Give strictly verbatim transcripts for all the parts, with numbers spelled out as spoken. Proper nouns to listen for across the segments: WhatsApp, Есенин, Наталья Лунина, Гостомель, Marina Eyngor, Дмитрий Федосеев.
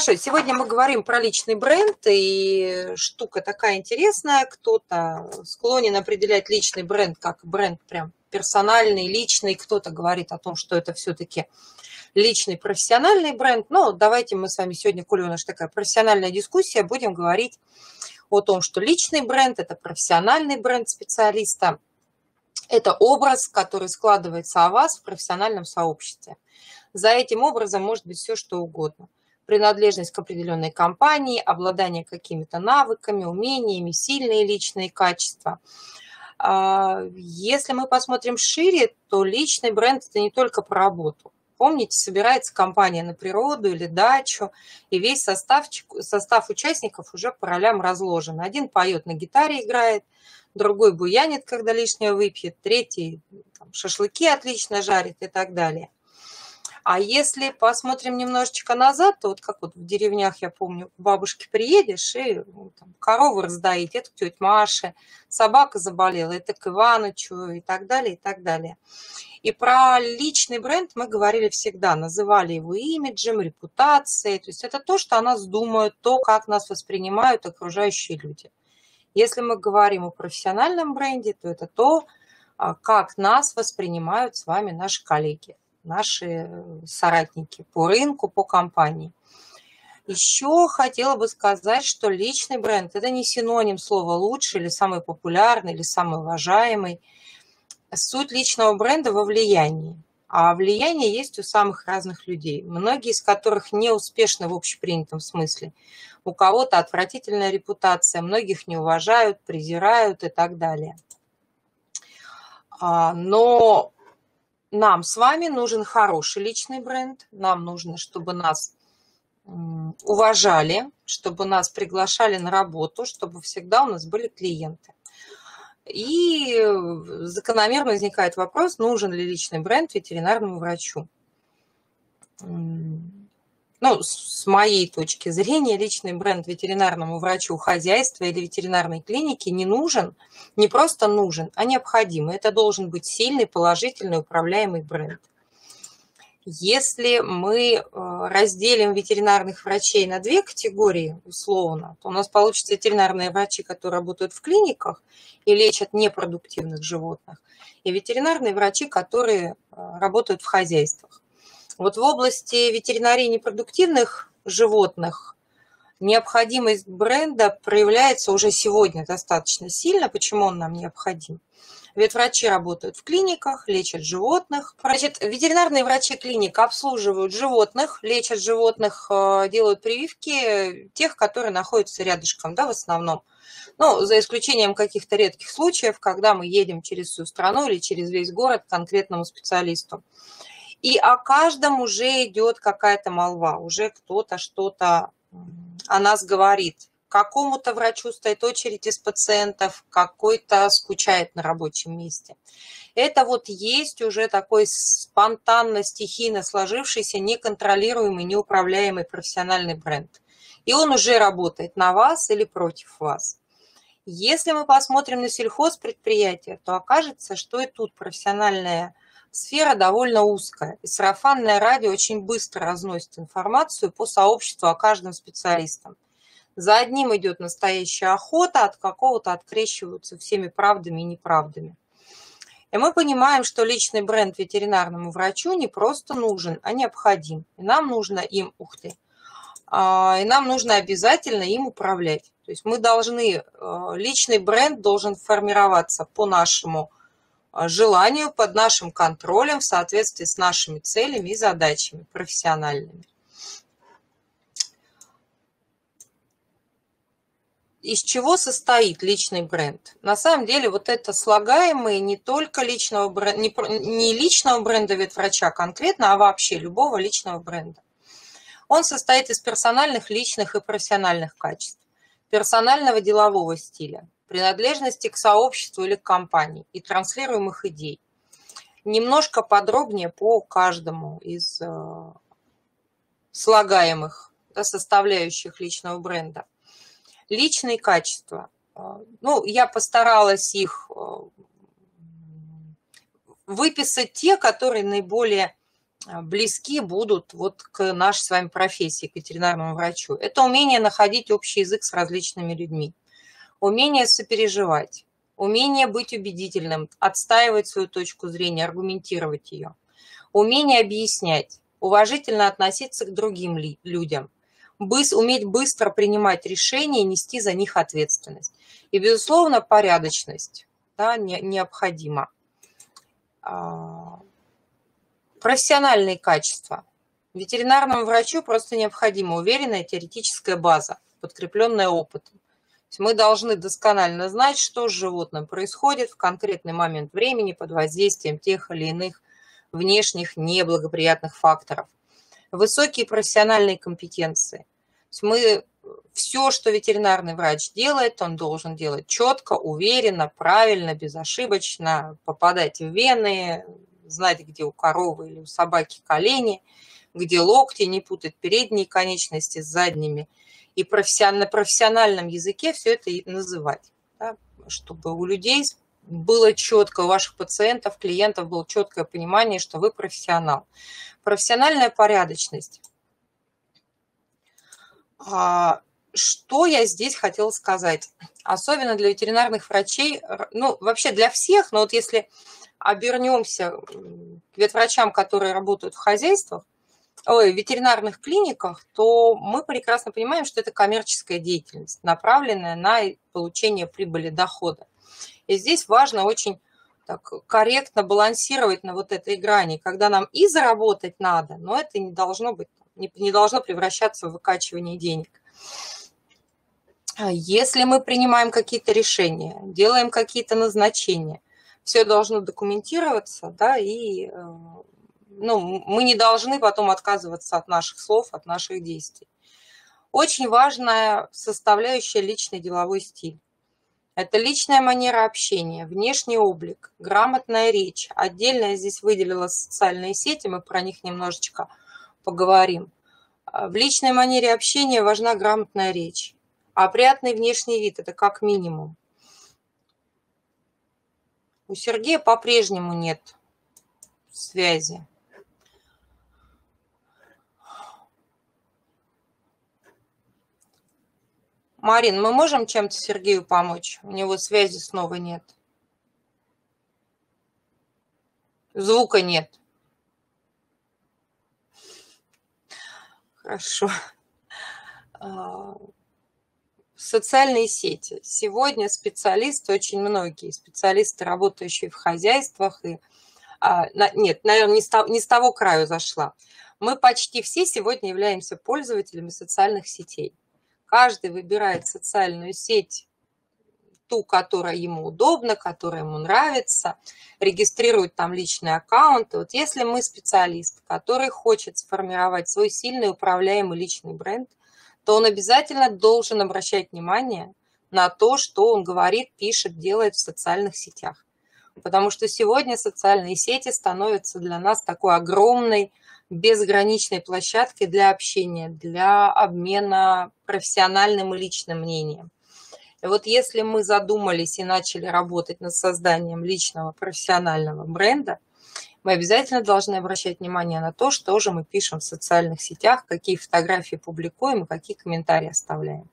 Сегодня мы говорим про личный бренд, и штука такая интересная. Кто-то склонен определять личный бренд как бренд прям персональный, личный. Кто-то говорит о том, что это все-таки личный профессиональный бренд. Но давайте мы с вами сегодня, коли у нас такая профессиональная дискуссия, будем говорить о том, что личный бренд – это профессиональный бренд специалиста. Это образ, который складывается о вас в профессиональном сообществе. За этим образом может быть все, что угодно. Принадлежность к определенной компании, обладание какими-то навыками, умениями, сильные личные качества. Если мы посмотрим шире, то личный бренд – это не только про работу. Помните, собирается компания на природу или дачу, и весь состав, состав участников уже по ролям разложен. Один поет, на гитаре играет, другой буянит, когда лишнее выпьет, третий там, шашлыки отлично жарит и так далее. А если посмотрим немножечко назад, то вот как вот в деревнях, я помню, к бабушке приедешь и ну, там, корову раздоить, это к тете Маше, собака заболела, это к Иванычу и так далее, и так далее. И про личный бренд мы говорили всегда, называли его имиджем, репутацией. То есть это то, что о нас думают, то, как нас воспринимают окружающие люди. Если мы говорим о профессиональном бренде, то это то, как нас воспринимают с вами наши коллеги, наши соратники по рынку, по компании. Еще хотела бы сказать, что личный бренд – это не синоним слова «лучший» или «самый популярный», или «самый уважаемый». Суть личного бренда во влиянии. А влияние есть у самых разных людей, многие из которых не успешны в общепринятом смысле. У кого-то отвратительная репутация, многих не уважают, презирают и так далее. Но нам с вами нужен хороший личный бренд. Нам нужно, чтобы нас уважали, чтобы нас приглашали на работу, чтобы всегда у нас были клиенты. И закономерно возникает вопрос, нужен ли личный бренд ветеринарному врачу. Ну, с моей точки зрения, личный бренд ветеринарному врачу хозяйства или ветеринарной клиники не нужен, не просто нужен, а необходим. Это должен быть сильный, положительный, управляемый бренд. Если мы разделим ветеринарных врачей на две категории, условно, то у нас получится ветеринарные врачи, которые работают в клиниках и лечат непродуктивных животных, и ветеринарные врачи, которые работают в хозяйствах. Вот в области ветеринарии непродуктивных животных необходимость бренда проявляется уже сегодня достаточно сильно. Почему он нам необходим? Ведь врачи работают в клиниках, лечат животных. Значит, ветеринарные врачи клиник обслуживают животных, лечат животных, делают прививки тех, которые находятся рядышком, да, в основном. Ну, за исключением каких-то редких случаев, когда мы едем через всю страну или через весь город к конкретному специалисту. И о каждом уже идет какая-то молва, уже кто-то что-то о нас говорит. Какому-то врачу стоит очередь из пациентов, какой-то скучает на рабочем месте. Это вот есть уже такой спонтанно, стихийно сложившийся, неконтролируемый, неуправляемый профессиональный бренд. И он уже работает на вас или против вас. Если мы посмотрим на сельхозпредприятие, то окажется, что и тут профессиональная сфера довольно узкая. И сарафанное радио очень быстро разносит информацию по сообществу о каждом специалисте. За одним идет настоящая охота, от какого-то открещиваются всеми правдами и неправдами. И мы понимаем, что личный бренд ветеринарному врачу не просто нужен, а необходим. И нам нужно им, ух ты, и нам нужно обязательно им управлять. То есть мы должны, личный бренд должен формироваться по нашему желанию, под нашим контролем, в соответствии с нашими целями и задачами профессиональными. Из чего состоит личный бренд? На самом деле вот это слагаемые не только личного бренда, не личного бренда ветврача конкретно, а вообще любого личного бренда. Он состоит из персональных, личных и профессиональных качеств, персонального делового стиля, принадлежности к сообществу или к компании и транслируемых идей. Немножко подробнее по каждому из э, слагаемых, да, составляющих личного бренда. Личные качества. Ну, я постаралась их выписать те, которые наиболее близки будут вот к нашей с вами профессии, к ветеринарному врачу. Это умение находить общий язык с различными людьми, умение сопереживать, умение быть убедительным, отстаивать свою точку зрения, аргументировать ее, умение объяснять, уважительно относиться к другим людям, уметь быстро принимать решения и нести за них ответственность. И, безусловно, порядочность, да, не, необходима. Профессиональные качества. Ветеринарному врачу просто необходима уверенная теоретическая база, подкрепленная опытом. То есть мы должны досконально знать, что с животным происходит в конкретный момент времени под воздействием тех или иных внешних неблагоприятных факторов. Высокие профессиональные компетенции. То есть мы, все, что ветеринарный врач делает, он должен делать четко, уверенно, правильно, безошибочно, попадать в вены, знать, где у коровы или у собаки колени, где локти, не путать передние конечности с задними. И профессионально, на профессиональном языке все это и называть, да, чтобы у людей было четко, у ваших пациентов, клиентов было четкое понимание, что вы профессионал. Профессиональная порядочность. Что я здесь хотела сказать? Особенно для ветеринарных врачей, ну, вообще для всех, но вот если обернемся к ветврачам, которые работают в хозяйствах, ой, в ветеринарных клиниках, то мы прекрасно понимаем, что это коммерческая деятельность, направленная на получение прибыли, дохода. И здесь важно очень так корректно балансировать на вот этой грани, когда нам и заработать надо, но это не должно быть, не, не должно превращаться в выкачивание денег. Если мы принимаем какие-то решения, делаем какие-то назначения, все должно документироваться, да, и ну, мы не должны потом отказываться от наших слов, от наших действий. Очень важная составляющая — личный деловой стиль. Это личная манера общения, внешний облик, грамотная речь. Отдельно я здесь выделила социальные сети, мы про них немножечко поговорим. В личной манере общения важна грамотная речь. Опрятный внешний вид – это как минимум. У Сергея по-прежнему нет связи. Марин, мы можем чем-то Сергею помочь? У него связи снова нет. Звука нет. Хорошо. Социальные сети. Сегодня специалисты, очень многие специалисты, работающие в хозяйствах, и, нет, наверное, не с того, не с того краю зашла. Мы почти все сегодня являемся пользователями социальных сетей. Каждый выбирает социальную сеть, ту, которая ему удобна, которая ему нравится, регистрирует там личные аккаунты. Вот если мы специалист, который хочет сформировать свой сильный управляемый личный бренд, то он обязательно должен обращать внимание на то, что он говорит, пишет, делает в социальных сетях. Потому что сегодня социальные сети становятся для нас такой огромной, безграничной площадкой для общения, для обмена профессиональным и личным мнением. И вот если мы задумались и начали работать над созданием личного профессионального бренда, мы обязательно должны обращать внимание на то, что же мы пишем в социальных сетях, какие фотографии публикуем и какие комментарии оставляем.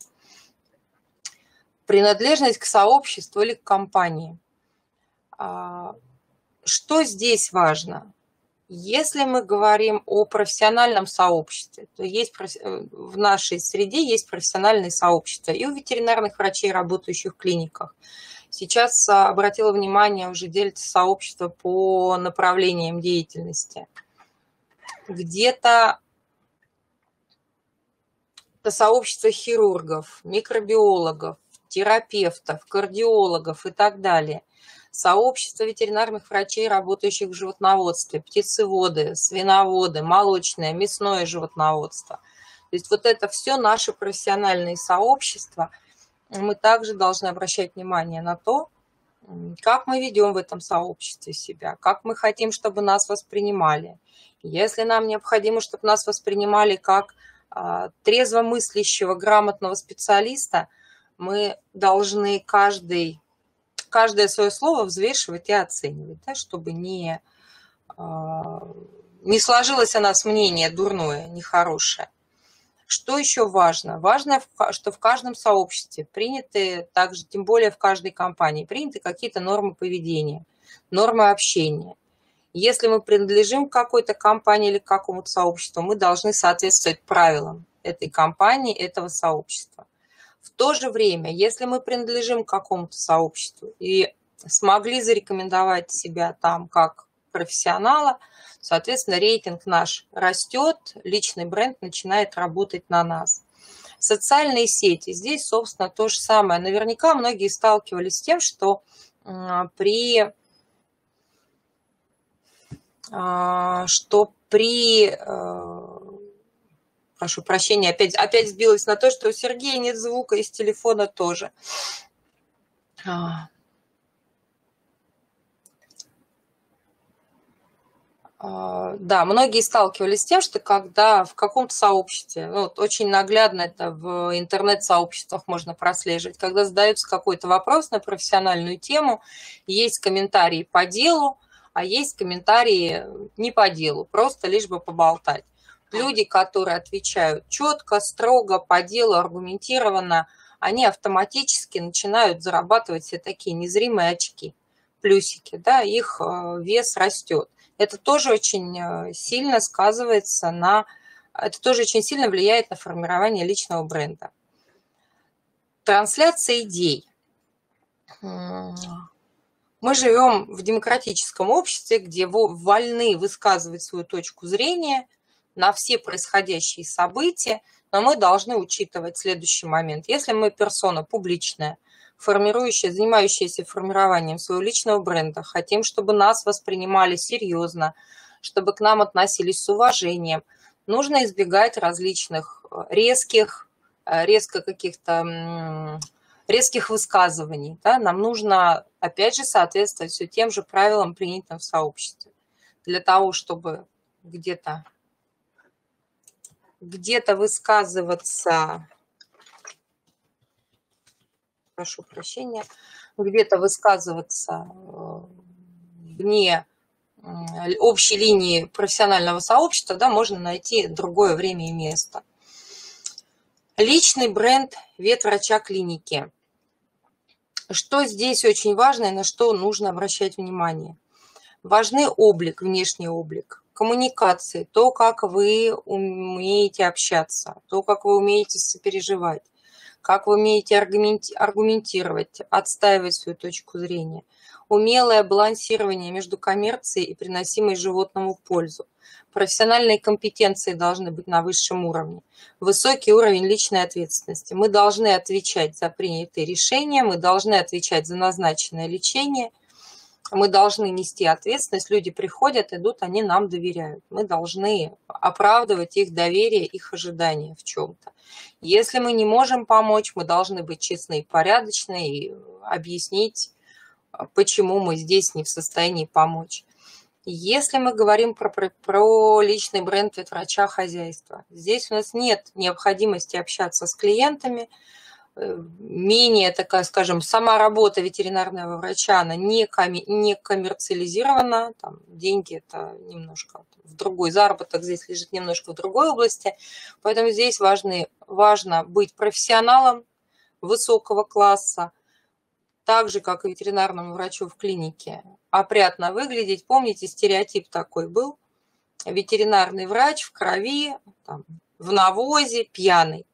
Принадлежность к сообществу или к компании. Что здесь важно? Если мы говорим о профессиональном сообществе, то есть в нашей среде есть профессиональные сообщества и у ветеринарных врачей, работающих в клиниках. Сейчас обратила внимание, уже делится сообщество по направлениям деятельности. Где-то сообщество хирургов, микробиологов, терапевтов, кардиологов и так далее. Сообщество ветеринарных врачей, работающих в животноводстве, птицеводы, свиноводы, молочное, мясное животноводство. То есть вот это все наши профессиональные сообщества. Мы также должны обращать внимание на то, как мы ведем в этом сообществе себя, как мы хотим, чтобы нас воспринимали. Если нам необходимо, чтобы нас воспринимали как трезвомыслящего, грамотного специалиста, мы должны каждый... каждое свое слово взвешивать и оценивать, да, чтобы не, не сложилось у нас мнение дурное, нехорошее. Что еще важно? Важно, что в каждом сообществе приняты, также, тем более в каждой компании, приняты какие-то нормы поведения, нормы общения. Если мы принадлежим к какой-то компании или к какому-то сообществу, мы должны соответствовать правилам этой компании, этого сообщества. В то же время, если мы принадлежим к какому-то сообществу и смогли зарекомендовать себя там как профессионала, соответственно, рейтинг наш растет, личный бренд начинает работать на нас. Социальные сети. Здесь, собственно, то же самое. Наверняка многие сталкивались с тем, что при, что при прошу прощения, опять, опять сбилась на то, что у Сергея нет звука, из телефона тоже. Да, многие сталкивались с тем, что когда в каком-то сообществе, ну, вот очень наглядно это в интернет-сообществах можно прослеживать, когда задается какой-то вопрос на профессиональную тему, есть комментарии по делу, а есть комментарии не по делу, просто лишь бы поболтать. Люди, которые отвечают четко, строго, по делу, аргументированно, они автоматически начинают зарабатывать все такие незримые очки, плюсики, да, их вес растет. Это тоже очень сильно сказывается на, это тоже очень сильно влияет на формирование личного бренда. Трансляция идей. Мы живем в демократическом обществе, где вольны высказывать свою точку зрения на все происходящие события, но мы должны учитывать следующий момент. Если мы персона публичная, формирующая, занимающаяся формированием своего личного бренда, хотим, чтобы нас воспринимали серьезно, чтобы к нам относились с уважением, нужно избегать различных резких, резко каких-то резких высказываний. Да? Нам нужно, опять же, соответствовать все тем же правилам, принятым в сообществе, для того, чтобы где-то где-то высказываться, прошу прощения, где-то высказываться вне общей линии профессионального сообщества, да, можно найти другое время и место. Личный бренд ветврача клиники. Что здесь очень важно и на что нужно обращать внимание? Важны облик, внешний облик. Коммуникации, то, как вы умеете общаться, то, как вы умеете сопереживать, как вы умеете аргументировать, отстаивать свою точку зрения, умелое балансирование между коммерцией и приносимой животному пользу, профессиональные компетенции должны быть на высшем уровне, высокий уровень личной ответственности. Мы должны отвечать за принятые решения, мы должны отвечать за назначенное лечение. Мы должны нести ответственность, люди приходят, идут, они нам доверяют. Мы должны оправдывать их доверие, их ожидания в чем-то. Если мы не можем помочь, мы должны быть честны и порядочны и объяснить, почему мы здесь не в состоянии помочь. Если мы говорим про, про, про личный бренд ветврача хозяйства, здесь у нас нет необходимости общаться с клиентами, менее такая, скажем, сама работа ветеринарного врача, она не, коми, не коммерциализирована, там, деньги это немножко в другой, заработок здесь лежит немножко в другой области, поэтому здесь важны, важно быть профессионалом высокого класса, так же, как и ветеринарному врачу в клинике, опрятно выглядеть, помните, стереотип такой был, ветеринарный врач в крови, там, в навозе, пьяный.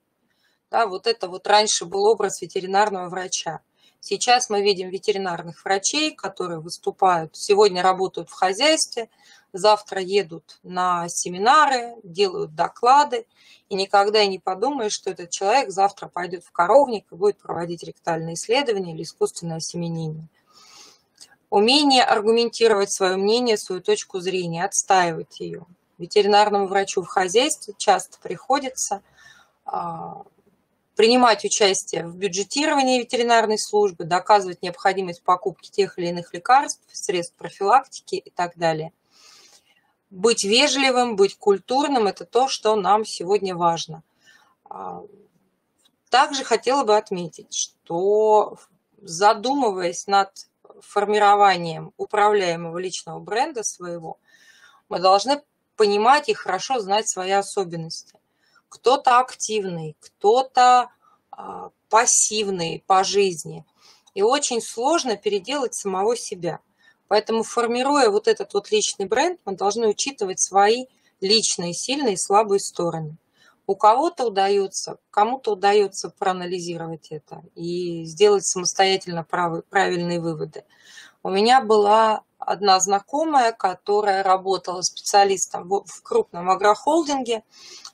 Да, вот это вот раньше был образ ветеринарного врача. Сейчас мы видим ветеринарных врачей, которые выступают, сегодня работают в хозяйстве, завтра едут на семинары, делают доклады, и никогда и не подумаешь, что этот человек завтра пойдет в коровник и будет проводить ректальные исследования или искусственное осеменение. Умение аргументировать свое мнение, свою точку зрения, отстаивать ее. Ветеринарному врачу в хозяйстве часто приходится принимать участие в бюджетировании ветеринарной службы, доказывать необходимость покупки тех или иных лекарств, средств профилактики и так далее. Быть вежливым, быть культурным – это то, что нам сегодня важно. Также хотела бы отметить, что задумываясь над формированием управляемого личного бренда своего, мы должны понимать и хорошо знать свои особенности. Кто-то активный, кто-то а, пассивный по жизни. И очень сложно переделать самого себя. Поэтому, формируя вот этот вот личный бренд, мы должны учитывать свои личные сильные и слабые стороны. У кого-то удается, кому-то удается проанализировать это и сделать самостоятельно правильные выводы. У меня была одна знакомая, которая работала специалистом в крупном агрохолдинге,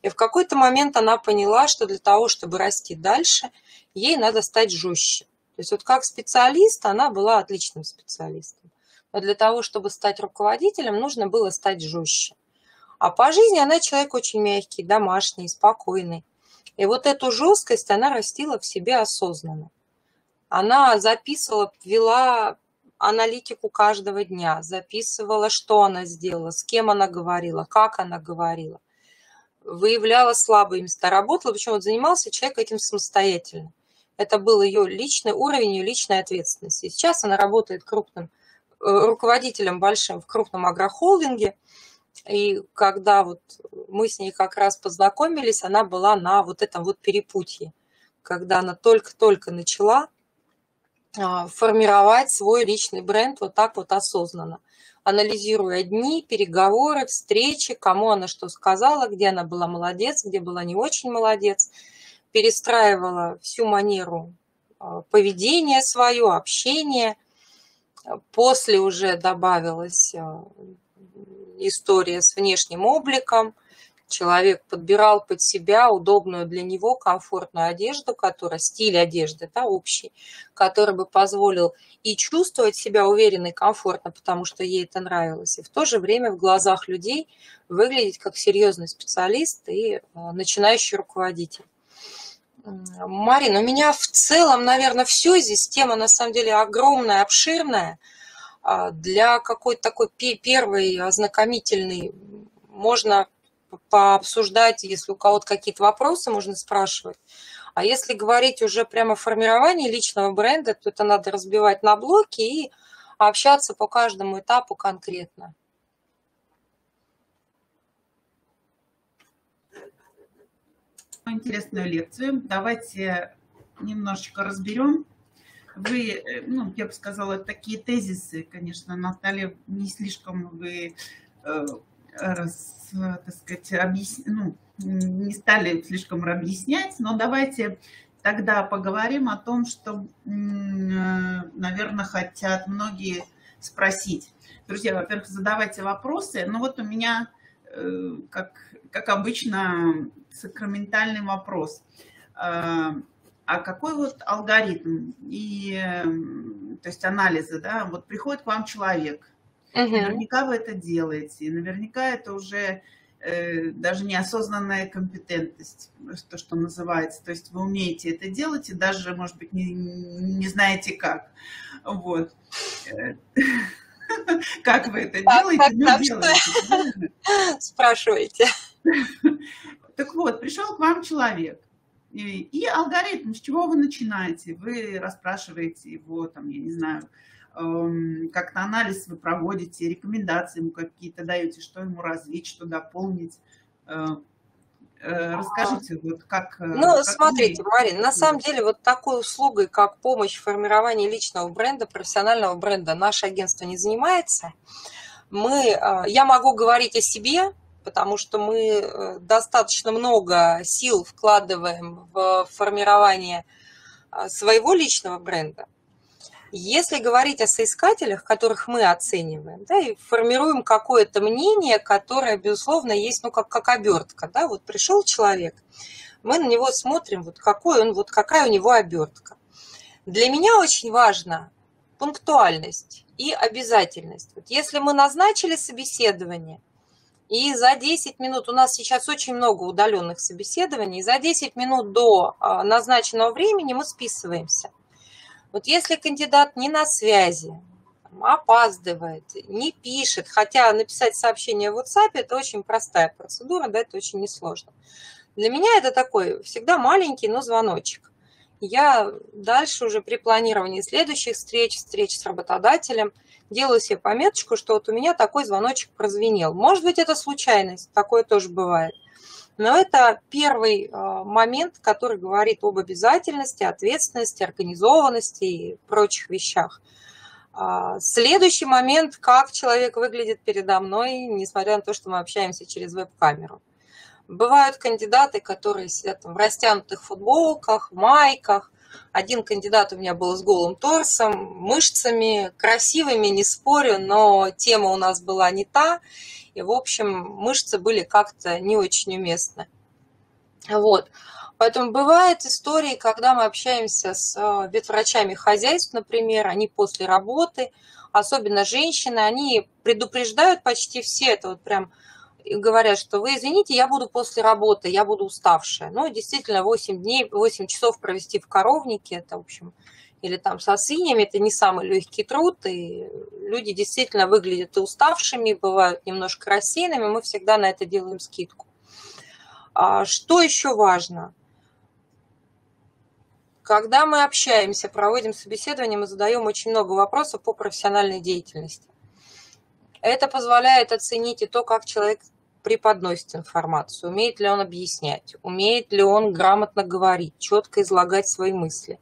и в какой-то момент она поняла, что для того, чтобы расти дальше, ей надо стать жестче. То есть вот как специалист она была отличным специалистом, но для того, чтобы стать руководителем, нужно было стать жестче. А по жизни она человек очень мягкий, домашний, спокойный. И вот эту жесткость она растила в себе осознанно. Она записывала, вела аналитику каждого дня, записывала, что она сделала, с кем она говорила, как она говорила. Выявляла слабые места, работала, причем вот занимался человек этим самостоятельно. Это был ее личный уровень, ее личной ответственности. Сейчас она работает крупным, руководителем большим в крупном агрохолдинге. И когда вот мы с ней как раз познакомились, она была на вот этом вот перепутье, когда она только-только начала формировать свой личный бренд вот так вот осознанно, анализируя дни, переговоры, встречи, кому она что сказала, где она была молодец, где была не очень молодец, перестраивала всю манеру поведения свое, общение. После уже добавилась история с внешним обликом. Человек подбирал под себя удобную для него комфортную одежду, которая, стиль одежды, да, общий, который бы позволил и чувствовать себя уверенно и комфортно, потому что ей это нравилось, и в то же время в глазах людей выглядеть как серьезный специалист и начинающий руководитель. Марина, у меня в целом, наверное, все здесь. Тема, на самом деле, огромная, обширная. Для какой-то такой первой ознакомительной можно пообсуждать, если у кого-то какие-то вопросы, можно спрашивать. А если говорить уже прямо о формировании личного бренда, то это надо разбивать на блоки и общаться по каждому этапу конкретно. Интересную лекцию. Давайте немножечко разберем. Вы, ну, я бы сказала, такие тезисы, конечно, Наталья, не слишком вы, э, раз, так сказать, объяс... ну, не стали слишком объяснять, но давайте тогда поговорим о том, что, э, наверное, хотят многие спросить. Друзья, во-первых, задавайте вопросы. Ну вот у меня, э, как, как обычно, сакраментальный вопрос. Э, А какой вот алгоритм и, то есть, анализы, да, вот приходит к вам человек, uh-huh. наверняка вы это делаете, наверняка это уже э, даже неосознанная компетентность, то, что называется, то есть вы умеете это делать и даже, может быть, не, не знаете как, вот, как вы это делаете, спрашиваете. Так вот, пришел к вам человек. И алгоритм, с чего вы начинаете? Вы расспрашиваете его, там, я не знаю, как-то анализ вы проводите, рекомендации ему какие-то даете, что ему развить, что дополнить. Расскажите, вот как... Ну, как смотрите, вы... Марина, на самом деле вот такой услугой, как помощь в формировании личного бренда, профессионального бренда, наше агентство не занимается. Мы, я могу говорить о себе, потому что мы достаточно много сил вкладываем в формирование своего личного бренда. Если говорить о соискателях, которых мы оцениваем, да, и формируем какое-то мнение, которое, безусловно, есть, ну, как, как обертка. Да? Вот пришел человек, мы на него смотрим, вот какой он, вот какая у него обертка. Для меня очень важна пунктуальность и обязательность. Вот если мы назначили собеседование, и за десять минут, у нас сейчас очень много удаленных собеседований, за десять минут до назначенного времени мы списываемся. Вот если кандидат не на связи, опаздывает, не пишет, хотя написать сообщение в WhatsApp – это очень простая процедура, да, это очень несложно. Для меня это такой всегда маленький, но звоночек. я дальше уже при планировании следующих встреч, встреч с работодателем, делаю себе пометочку, что вот у меня такой звоночек прозвенел. Может быть, это случайность, такое тоже бывает. Но это первый момент, который говорит об обязательности, ответственности, организованности и прочих вещах. Следующий момент, как человек выглядит передо мной, несмотря на то, что мы общаемся через веб-камеру. Бывают кандидаты, которые сидят в растянутых футболках, майках. Один кандидат у меня был с голым торсом, мышцами, красивыми, не спорю, но тема у нас была не та. И, в общем, мышцы были как-то не очень уместны. Вот. Поэтому бывают истории, когда мы общаемся с ветврачами хозяйств, например, они после работы, особенно женщины, они предупреждают почти все это вот прям... И говорят, что вы извините, я буду после работы, я буду уставшая. Ну, действительно, восемь дней, восемь часов провести в коровнике, это, в общем, или там со свиньями, это не самый легкий труд, и люди действительно выглядят и уставшими, бывают немножко рассеянными, мы всегда на это делаем скидку. А что еще важно? Когда мы общаемся, проводим собеседование, мы задаем очень много вопросов по профессиональной деятельности. Это позволяет оценить и то, как человек преподносит информацию, умеет ли он объяснять, умеет ли он грамотно говорить, четко излагать свои мысли.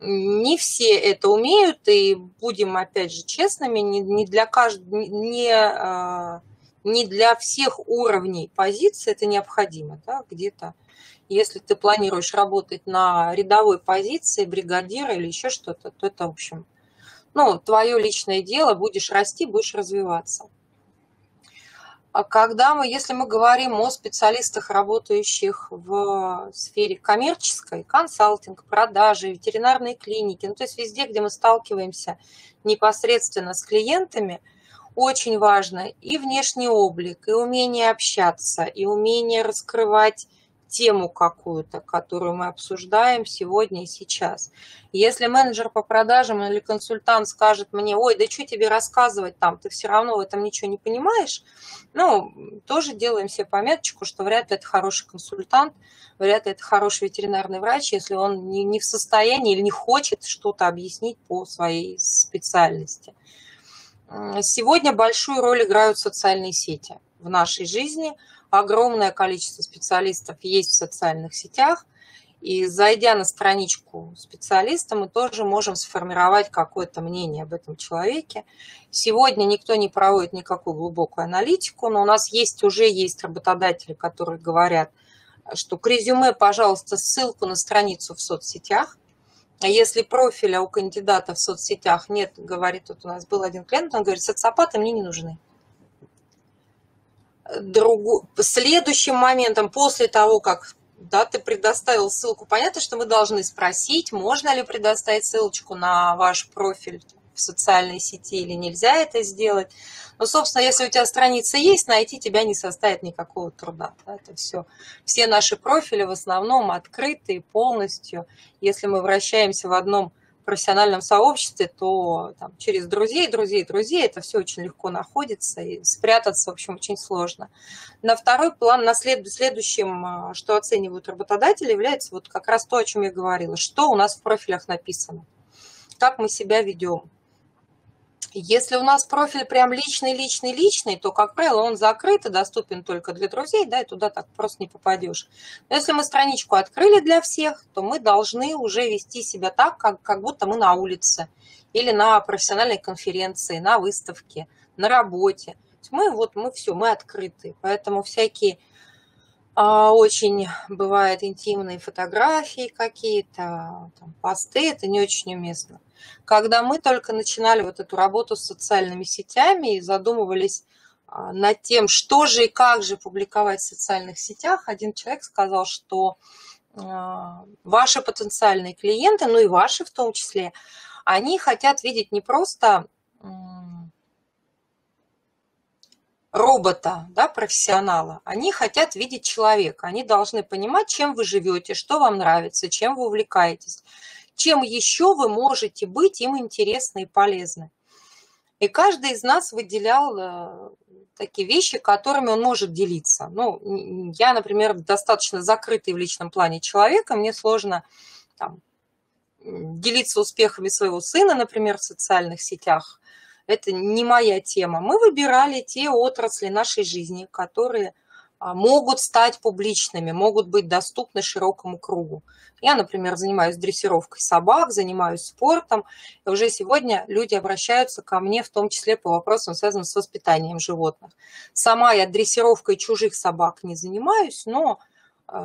Не все это умеют, и будем, опять же, честными, не для, кажд... не, не для всех уровней позиции это необходимо. Да? Где-то, если ты планируешь работать на рядовой позиции, бригадира или еще что-то, то это, в общем... Ну, твое личное дело, будешь расти, будешь развиваться. А когда мы, если мы говорим о специалистах, работающих в сфере коммерческой, консалтинг, продажи, ветеринарные клиники, ну, то есть везде, где мы сталкиваемся непосредственно с клиентами, очень важно и внешний облик, и умение общаться, и умение раскрывать тему какую-то, которую мы обсуждаем сегодня и сейчас. Если менеджер по продажам или консультант скажет мне, ой, да что тебе рассказывать там, ты все равно в этом ничего не понимаешь, ну, тоже делаем себе пометочку, что вряд ли это хороший консультант, вряд ли это хороший ветеринарный врач, если он не, не в состоянии или не хочет что-то объяснить по своей специальности. Сегодня большую роль играют социальные сети в нашей жизни. Огромное количество специалистов есть в социальных сетях, и зайдя на страничку специалиста, мы тоже можем сформировать какое-то мнение об этом человеке. Сегодня никто не проводит никакую глубокую аналитику, но у нас есть уже есть работодатели, которые говорят, что к резюме, пожалуйста, ссылку на страницу в соцсетях. А если профиля у кандидата в соцсетях нет, говорит, вот у нас был один клиент, он говорит, социопаты мне не нужны. Другу... Следующим моментом, после того, как да, ты предоставил ссылку, понятно, что мы должны спросить, можно ли предоставить ссылочку на ваш профиль в социальной сети или нельзя это сделать. Но, собственно, если у тебя страница есть, найти тебя не составит никакого труда. Да, это все. Все наши профили в основном открыты полностью. Если мы вращаемся в одном профессиональном сообществе, то там, через друзей, друзей, друзей это все очень легко находится, и спрятаться, в общем, очень сложно. На второй план, на след... следующем, что оценивают работодатели, является вот как раз то, о чем я говорила, что у нас в профилях написано, как мы себя ведем. Если у нас профиль прям личный, личный, личный, то, как правило, он закрыт и доступен только для друзей, да, и туда так просто не попадешь. Но если мы страничку открыли для всех, то мы должны уже вести себя так, как, как будто мы на улице, или на профессиональной конференции, на выставке, на работе. Мы вот, мы все, мы открыты, поэтому всякие... Очень бывают интимные фотографии какие-то, посты, это не очень уместно. Когда мы только начинали вот эту работу с социальными сетями и задумывались над тем, что же и как же публиковать в социальных сетях, один человек сказал, что ваши потенциальные клиенты, ну и ваши в том числе, они хотят видеть не просто робота, да, профессионала, они хотят видеть человека, они должны понимать, чем вы живете, что вам нравится, чем вы увлекаетесь, чем еще вы можете быть им интересны и полезны. И каждый из нас выделял такие вещи, которыми он может делиться. Ну, я, например, достаточно закрытый в личном плане человек, мне сложно там, делиться успехами своего сына, например, в социальных сетях, это не моя тема. Мы выбирали те отрасли нашей жизни, которые могут стать публичными, могут быть доступны широкому кругу. Я, например, занимаюсь дрессировкой собак, занимаюсь спортом. И уже сегодня люди обращаются ко мне, в том числе по вопросам, связанным с воспитанием животных. Сама я дрессировкой чужих собак не занимаюсь, но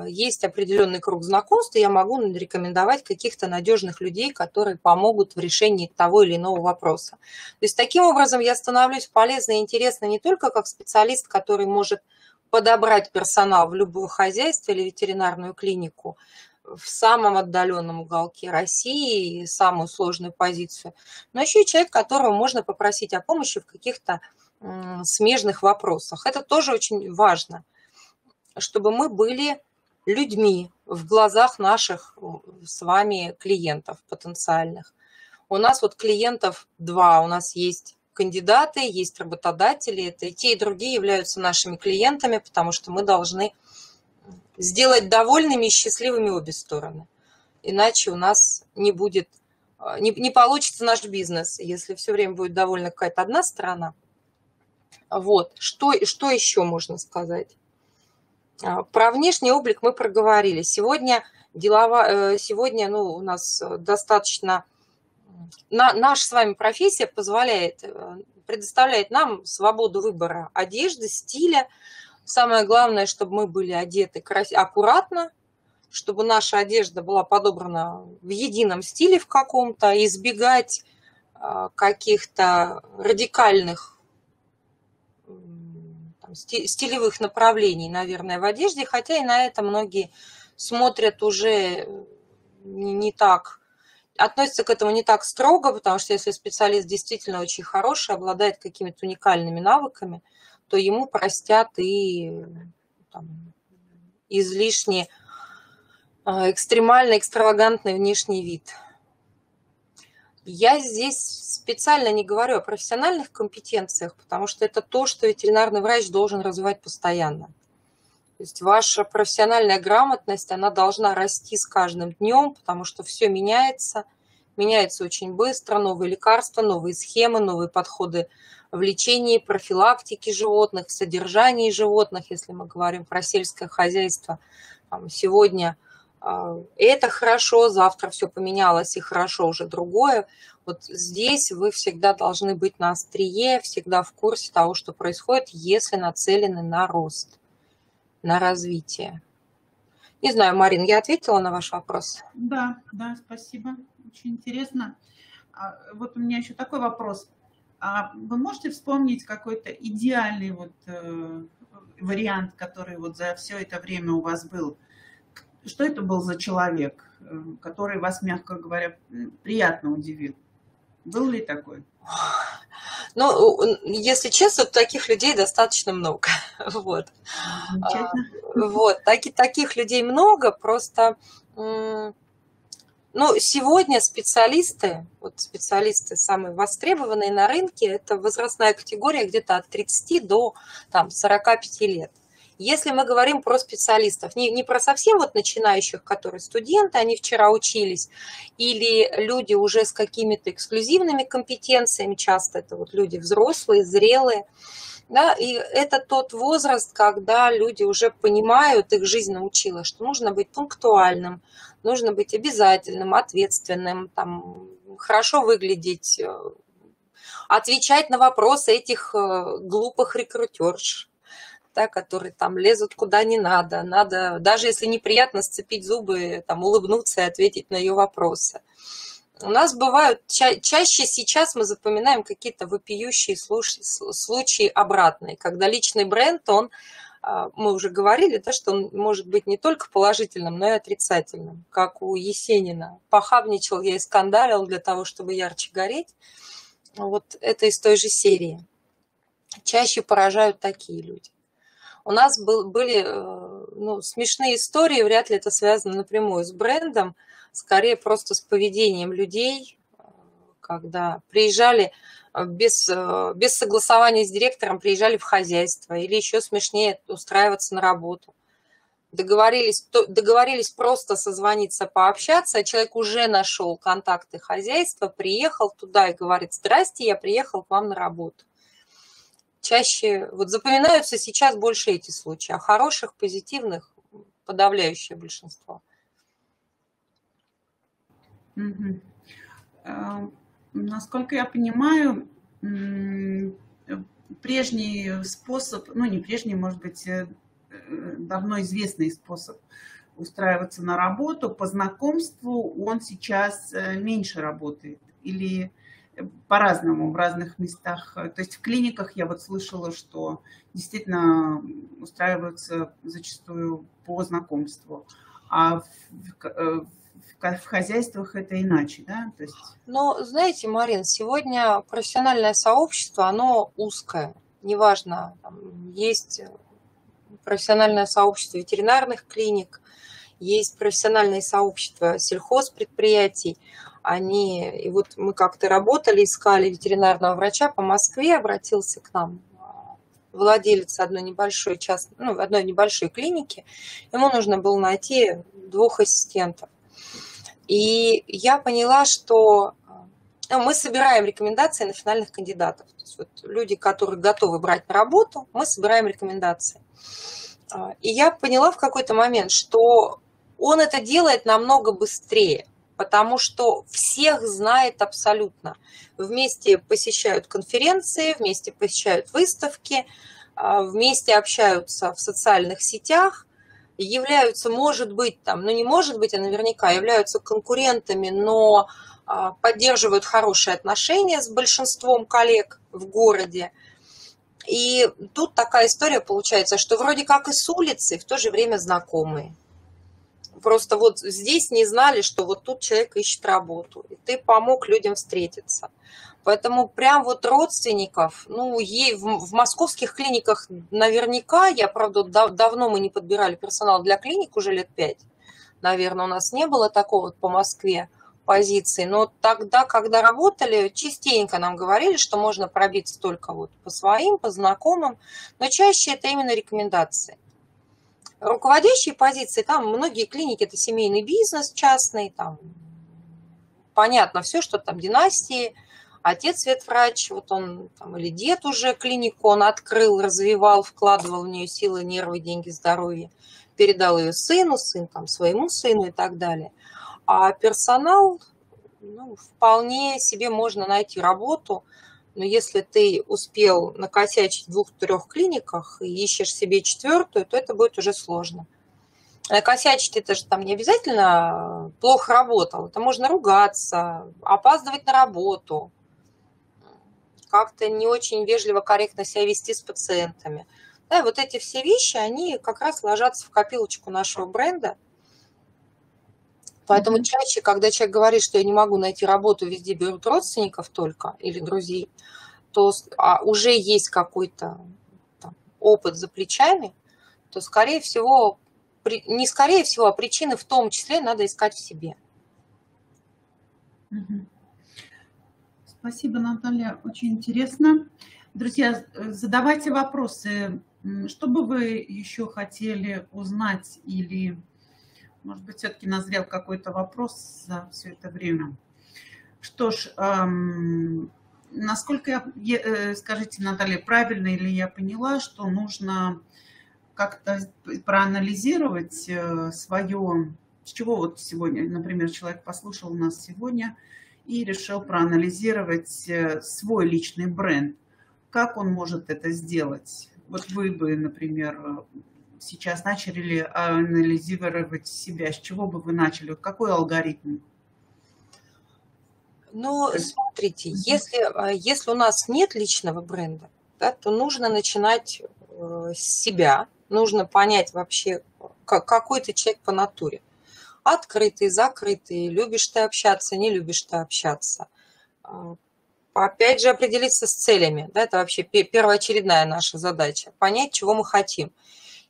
есть определенный круг знакомств, и я могу рекомендовать каких-то надежных людей, которые помогут в решении того или иного вопроса. То есть таким образом я становлюсь полезной и интересной не только как специалист, который может подобрать персонал в любое хозяйство или ветеринарную клинику в самом отдаленном уголке России, самую сложную позицию, но еще и человек, которого можно попросить о помощи в каких-то смежных вопросах. Это тоже очень важно, чтобы мы были людьми в глазах наших с вами клиентов потенциальных. У нас вот клиентов два, у нас есть кандидаты, есть работодатели, это и те, и другие являются нашими клиентами, потому что мы должны сделать довольными и счастливыми обе стороны. Иначе у нас не будет, не, не получится наш бизнес, если все время будет довольна какая-то одна сторона. Вот, что, что еще можно сказать? Про внешний облик мы проговорили. Сегодня, делова, сегодня ну, у нас достаточно... На, наша с вами профессия позволяет, предоставляет нам свободу выбора одежды, стиля. Самое главное, чтобы мы были одеты крас... аккуратно, чтобы наша одежда была подобрана в едином стиле в каком-то, избегать каких-то радикальных там, стилевых направлений, наверное, в одежде, хотя и на это многие смотрят уже не, не так, относится к этому не так строго, потому что если специалист действительно очень хороший, обладает какими-то уникальными навыками, то ему простят и там, излишне экстремально экстравагантный внешний вид. Я здесь специально не говорю о профессиональных компетенциях, потому что это то, что ветеринарный врач должен развивать постоянно. То есть ваша профессиональная грамотность, она должна расти с каждым днем, потому что все меняется, меняется очень быстро, новые лекарства, новые схемы, новые подходы в лечении, профилактике животных, в содержании животных, если мы говорим про сельское хозяйство. Сегодня это хорошо, завтра все поменялось, и хорошо уже другое. Вот здесь вы всегда должны быть на острие, всегда в курсе того, что происходит, если нацелены на рост, на развитие. Не знаю, Марин, я ответила на ваш вопрос? Да, да, спасибо. Очень интересно. Вот у меня еще такой вопрос. А вы можете вспомнить какой-то идеальный вот, э, вариант, который вот за все это время у вас был? Что это был за человек, который вас, мягко говоря, приятно удивил? Был ли такой? Ну, если честно, таких людей достаточно много. Вот. Вот. Таки, таких людей много, просто... Ну, сегодня специалисты, вот специалисты самые востребованные на рынке, это возрастная категория где-то от тридцати до там, сорока пяти лет. Если мы говорим про специалистов, не, не про совсем вот начинающих, которые студенты, они вчера учились, или люди уже с какими-то эксклюзивными компетенциями, часто это вот люди взрослые, зрелые, да, и это тот возраст, когда люди уже понимают, их жизнь научила, что нужно быть пунктуальным, нужно быть обязательным, ответственным, там, хорошо выглядеть, отвечать на вопросы этих глупых рекрутерш, да, которые там лезут куда не надо, надо, даже если неприятно, сцепить зубы, там, улыбнуться и ответить на ее вопросы. У нас бывают, ча чаще сейчас мы запоминаем какие-то вопиющие случаи, случаи обратные, когда личный бренд, он, мы уже говорили, да, что он может быть не только положительным, но и отрицательным, как у Есенина. Похабничал я и скандалил для того, чтобы ярче гореть. Вот это из той же серии. Чаще поражают такие люди. У нас был, были ну, смешные истории, вряд ли это связано напрямую с брендом, скорее просто с поведением людей, когда приезжали без, без согласования с директором, приезжали в хозяйство, или еще смешнее, устраиваться на работу. договорились, договорились просто созвониться, пообщаться, а человек уже нашел контакты хозяйства, приехал туда и говорит: здрасте, я приехал к вам на работу. Чаще, вот запоминаются сейчас больше эти случаи, а хороших, позитивных подавляющее большинство. Mm-hmm. uh, насколько я понимаю, прежний способ, ну не прежний, может быть, давно известный способ устраиваться на работу по знакомству, он сейчас меньше работает или по-разному в разных местах. То есть в клиниках я вот слышала, что действительно устраиваются зачастую по знакомству, а в, в хозяйствах это иначе, да? То есть... Но знаете, Марин, сегодня профессиональное сообщество, оно узкое, неважно, там есть профессиональное сообщество ветеринарных клиник, есть профессиональные сообщества сельхозпредприятий. Они, и вот мы как-то работали, искали ветеринарного врача по Москве, обратился к нам владелец одной небольшой, част... ну, одной небольшой клиники. Ему нужно было найти двух ассистентов. И я поняла, что мы собираем рекомендации на финальных кандидатов. То есть вот люди, которые готовы брать на работу, мы собираем рекомендации. И я поняла в какой-то момент, что он это делает намного быстрее, потому что всех знает абсолютно. Вместе посещают конференции, вместе посещают выставки, вместе общаются в социальных сетях, являются, может быть, там, ну не может быть, а наверняка являются конкурентами, но поддерживают хорошие отношения с большинством коллег в городе. И тут такая история получается, что вроде как и с улицы, в то же время знакомые. Просто вот здесь не знали, что вот тут человек ищет работу, и ты помог людям встретиться. Поэтому прям вот родственников, ну, ей в, в московских клиниках наверняка, я, правда, дав, давно мы не подбирали персонал для клиник, уже лет пять, наверное, у нас не было такого по Москве позиций, но тогда, когда работали, частенько нам говорили, что можно пробиться только вот по своим, по знакомым, но чаще это именно рекомендации. Руководящие позиции, там многие клиники, это семейный бизнес частный, там понятно все, что там династии, отец ветврач, вот он там, или дед уже клинику, он открыл, развивал, вкладывал в нее силы, нервы, деньги, здоровье, передал ее сыну, сын там своему сыну и так далее. А персонал, ну, вполне себе можно найти работу, но если ты успел накосячить в двух-трех клиниках и ищешь себе четвертую, то это будет уже сложно. Накосячить это же там не обязательно плохо работал, это можно ругаться, опаздывать на работу, как-то не очень вежливо, корректно себя вести с пациентами. Да, вот эти все вещи, они как раз ложатся в копилочку нашего бренда. Поэтому чаще, когда человек говорит, что я не могу найти работу, везде берут родственников только или друзей, то а уже есть какой-то опыт за плечами, то, скорее всего, при, не скорее всего, а причины в том числе надо искать в себе. Спасибо, Наталья, очень интересно. Друзья, задавайте вопросы. Что бы вы еще хотели узнать или... Может быть, все-таки назрел какой-то вопрос за все это время. Что ж, эм, насколько я, э, скажите, Наталья, правильно ли я поняла, что нужно как-то проанализировать э, свое, с чего вот сегодня, например, человек послушал нас сегодня и решил проанализировать э, свой личный бренд. Как он может это сделать? Вот вы бы, например... сейчас начали анализировать себя, с чего бы вы начали, какой алгоритм? Ну, смотрите, если, если у нас нет личного бренда, да, то нужно начинать с себя, нужно понять вообще, какой ты человек по натуре. Открытый, закрытый, любишь ты общаться, не любишь ты общаться. Опять же, определиться с целями, да, это вообще первоочередная наша задача, понять, чего мы хотим.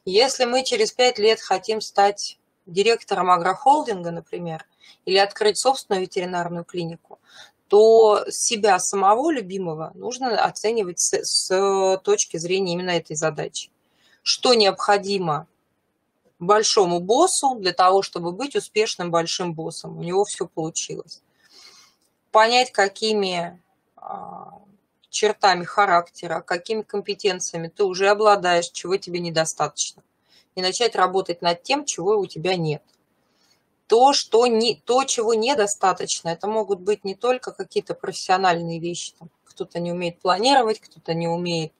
Если мы через пять лет хотим стать директором агрохолдинга, например, или открыть собственную ветеринарную клинику, то себя самого любимого нужно оценивать с, с точки зрения именно этой задачи. Что необходимо большому боссу для того, чтобы быть успешным большим боссом. У него все получилось. Понять, какими чертами характера, какими компетенциями ты уже обладаешь, чего тебе недостаточно. И начать работать над тем, чего у тебя нет. То, что не, то, чего недостаточно, это могут быть не только какие-то профессиональные вещи. Кто-то не умеет планировать, кто-то не умеет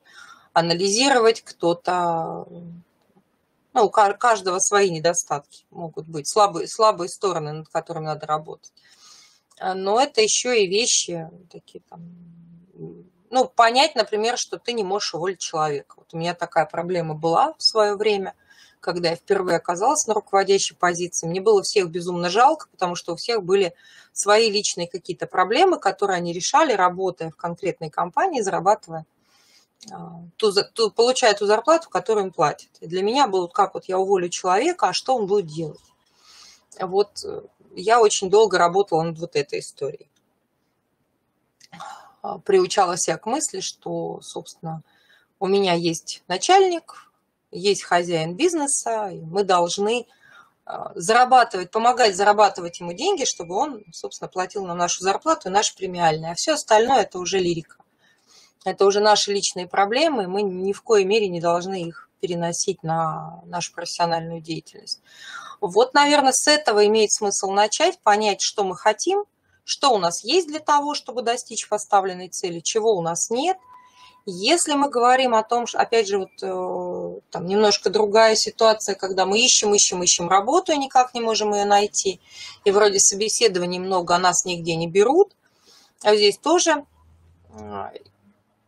анализировать, кто-то... Ну, у каждого свои недостатки могут быть, слабые, слабые стороны, над которыми надо работать. Но это еще и вещи такие там... Ну, понять, например, что ты не можешь уволить человека. Вот у меня такая проблема была в свое время, когда я впервые оказалась на руководящей позиции. Мне было всех безумно жалко, потому что у всех были свои личные какие-то проблемы, которые они решали, работая в конкретной компании, зарабатывая, ту, ту, получая ту зарплату, которую им платят. И для меня было, как вот я уволю человека, а что он будет делать? Вот я очень долго работала над вот этой историей. Приучала себя к мысли, что, собственно, у меня есть начальник, есть хозяин бизнеса, и мы должны зарабатывать, помогать зарабатывать ему деньги, чтобы он, собственно, платил нам нашу зарплату и наши премиальные. А все остальное – это уже лирика. Это уже наши личные проблемы, и мы ни в коей мере не должны их переносить на нашу профессиональную деятельность. Вот, наверное, с этого имеет смысл начать, понять, что мы хотим, что у нас есть для того, чтобы достичь поставленной цели, чего у нас нет. Если мы говорим о том, что, опять же, вот, там немножко другая ситуация, когда мы ищем, ищем, ищем работу и никак не можем ее найти, и вроде собеседований много, а нас нигде не берут, а здесь тоже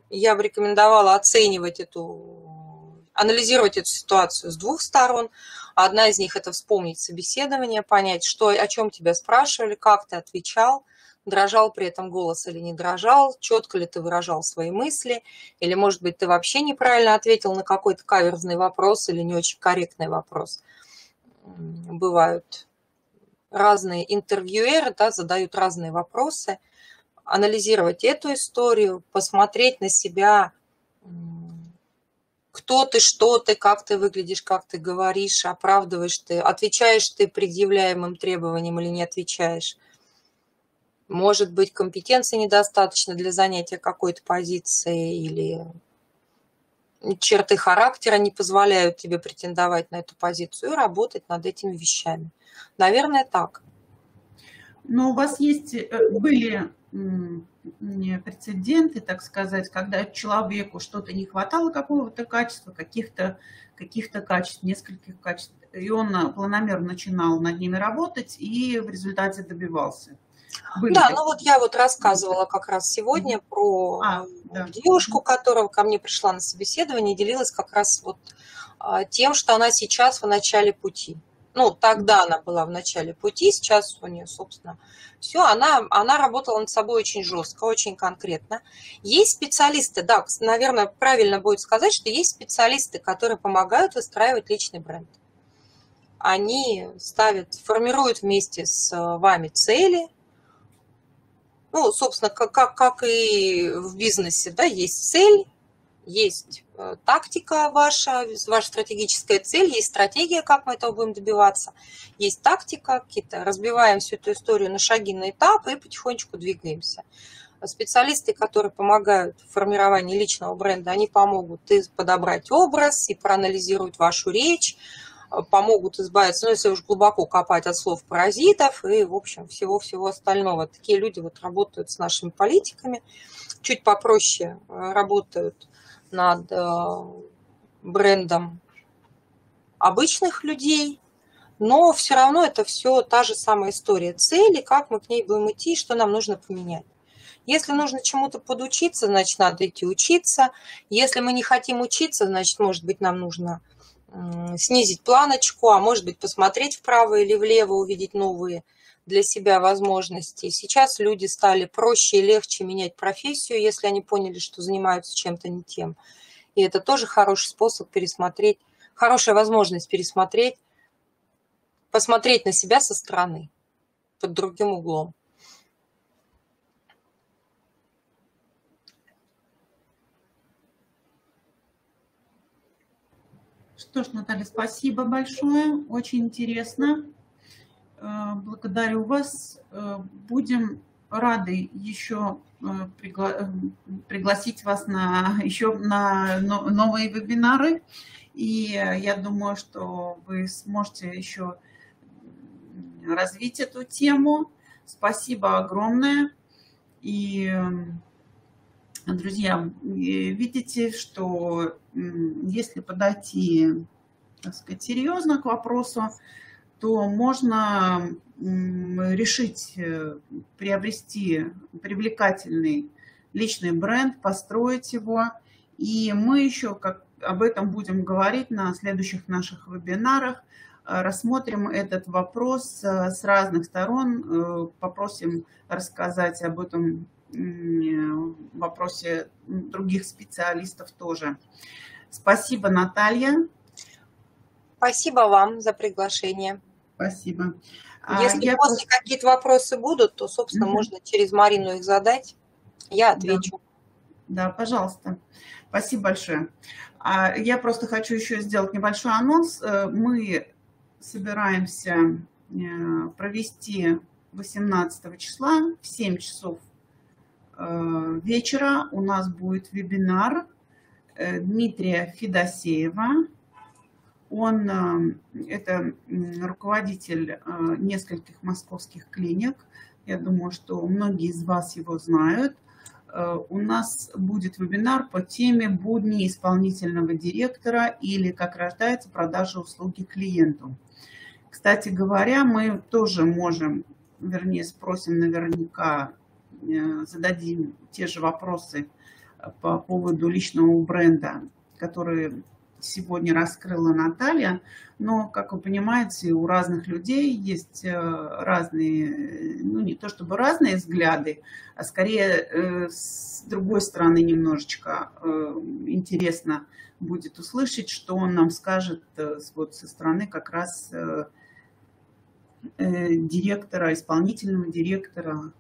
я бы рекомендовала оценивать эту, анализировать эту ситуацию с двух сторон. Одна из них – это вспомнить собеседование, понять, что, о чем тебя спрашивали, как ты отвечал, дрожал при этом голос или не дрожал, четко ли ты выражал свои мысли, или, может быть, ты вообще неправильно ответил на какой-то каверзный вопрос или не очень корректный вопрос. Бывают разные интервьюеры, да, задают разные вопросы. Анализировать эту историю, посмотреть на себя, кто ты, что ты, как ты выглядишь, как ты говоришь, оправдываешь ты, отвечаешь ты предъявляемым требованиям или не отвечаешь. Может быть, компетенции недостаточно для занятия какой-то позиции или черты характера не позволяют тебе претендовать на эту позицию и работать над этими вещами. Наверное, так. Но у вас есть, были... прецеденты, так сказать, когда человеку что-то не хватало какого-то качества, каких-то каких-то качеств, нескольких качеств, и он планомерно начинал над ними работать и в результате добивался. Были да, такие? Ну вот я вот рассказывала как раз сегодня про а, да. девушку, которая ко мне пришла на собеседование, делилась как раз вот тем, что она сейчас в начале пути. Ну, тогда она была в начале пути, сейчас у нее, собственно, все. Она, она работала над собой очень жестко, очень конкретно. Есть специалисты, да, наверное, правильно будет сказать, что есть специалисты, которые помогают выстраивать личный бренд. Они ставят, формируют вместе с вами цели. Ну, собственно, как, как, как и в бизнесе, да, есть цель. Есть тактика ваша, ваша стратегическая цель, есть стратегия, как мы этого будем добиваться, есть тактика, какие-то разбиваем всю эту историю на шаги, на этапы и потихонечку двигаемся. Специалисты, которые помогают в формировании личного бренда, они помогут и подобрать образ, и проанализируют вашу речь, помогут избавиться, ну, если уж глубоко копать, от слов паразитов и, в общем, всего-всего остального. Такие люди вот работают с нашими политиками, чуть попроще работают над брендом обычных людей, но все равно это все та же самая история цели, как мы к ней будем идти, что нам нужно поменять. Если нужно чему-то подучиться, значит, надо идти учиться. Если мы не хотим учиться, значит, может быть, нам нужно снизить планочку, а может быть, посмотреть вправо или влево, увидеть новые для себя возможности. Сейчас люди стали проще и легче менять профессию, если они поняли, что занимаются чем-то не тем. И это тоже хороший способ пересмотреть, хорошая возможность пересмотреть, посмотреть на себя со стороны, под другим углом. Что ж, Наталья, спасибо большое. Очень интересно. Благодарю вас. Будем рады еще пригла... пригласить вас на еще на новые вебинары. И я думаю, что вы сможете еще развить эту тему. Спасибо огромное. И, друзья, видите, что если подойти, так сказать, серьезно к вопросу, то можно решить приобрести привлекательный личный бренд, построить его. И мы еще как, об этом будем говорить на следующих наших вебинарах. Рассмотрим этот вопрос с разных сторон, попросим рассказать об этом вопросе других специалистов тоже. Спасибо, Наталья. Спасибо вам за приглашение. Спасибо. Если я после пос... какие-то вопросы будут, то, собственно, угу. можно через Марину их задать. Я отвечу. Да, да, пожалуйста. Спасибо большое. Я просто хочу еще сделать небольшой анонс. Мы собираемся провести восемнадцатого числа в семь часов вечера. У нас будет вебинар Дмитрия Федосеева. Он это руководитель нескольких московских клиник. Я думаю, что многие из вас его знают. У нас будет вебинар по теме «Будни исполнительного директора» или «Как рождается продажа услуги клиенту». Кстати говоря, мы тоже можем, вернее, спросим наверняка, зададим те же вопросы по поводу личного бренда, которые сегодня раскрыла Наталья, но, как вы понимаете, у разных людей есть разные, ну не то чтобы разные взгляды, а скорее с другой стороны немножечко интересно будет услышать, что он нам скажет вот со стороны как раз директора, исполнительного директора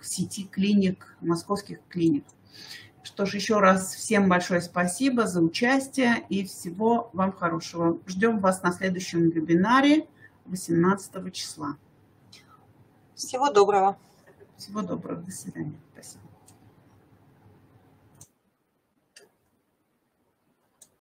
сети клиник, московских клиник. Что ж, еще раз всем большое спасибо за участие и всего вам хорошего. Ждем вас на следующем вебинаре восемнадцатого числа. Всего доброго. Всего доброго. До свидания. Спасибо.